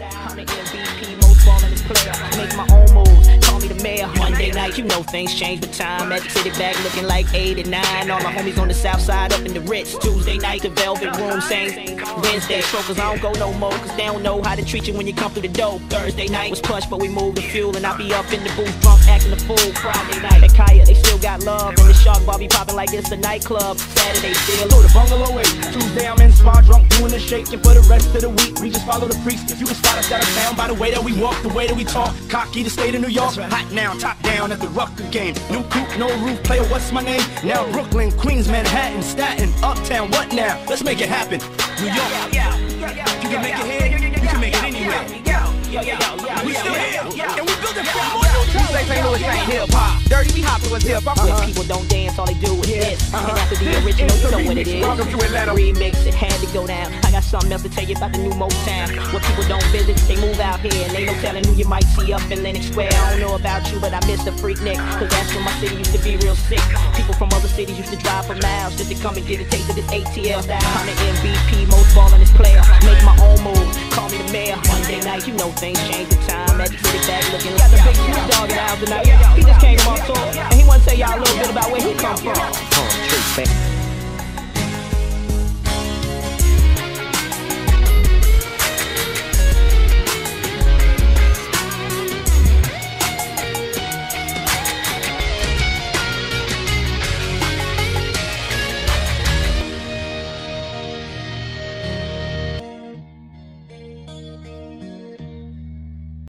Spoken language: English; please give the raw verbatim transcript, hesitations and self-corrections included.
I'm the M V P, most ballin' player. Make my own moves, call me the mayor. Monday night, you know things change with time. At the city back looking like eighty-nine. All my homies on the south side up in the Ritz. Tuesday night, the Velvet Room sing. Wednesday, strokers, I don't go no more, cause they don't know how to treat you when you come through the door. Thursday night was punch, but we moved the fuel, and I be up in the booth, drunk, acting a fool. Friday night, that Kaya, they still got love, and the Shark Bobby popping like it's a nightclub. Saturday, still to the bungalow eight. Tuesday, I'm in spa, drunk, doing the shaking for the rest of the week. We just follow the priest. If you can spot us out of town by the way that we walk, the way that we talk, cocky, the state of New York. Hot now, top down at the Rucker game. New coupe, no roof, player, what's my name? Now Brooklyn, Queens, Manhattan, Staten, Uptown, what now? Let's make it happen. New York, yeah, yeah, yeah, you can make it here, you can make it anywhere. We still here, and we building for more new things. These ain't really ain't hip hop. Dirty, we hoppin' with hip hop. When people don't dance, all they do is this. And after the original, you know what it is. Welcome to Atlanta. Remix, it had to go down. I got something else to tell you about the new Motown. When people don't visit, they move out here, and they no telling who you might see up in Lenox Square. I don't know about you, but I miss the freak Nick, cause that's when my city used to be real sick. People from other cities used to drive for miles just to come and get a taste of this A T L style. I'm the M V P, most ballin' this player. Make my own moves, call me the mayor. Monday night, you know things change with time. At the city back looking like got the big Snoop Dogg in the house tonight. He just came from tour, and he wanna tell y'all a little bit about where he come from.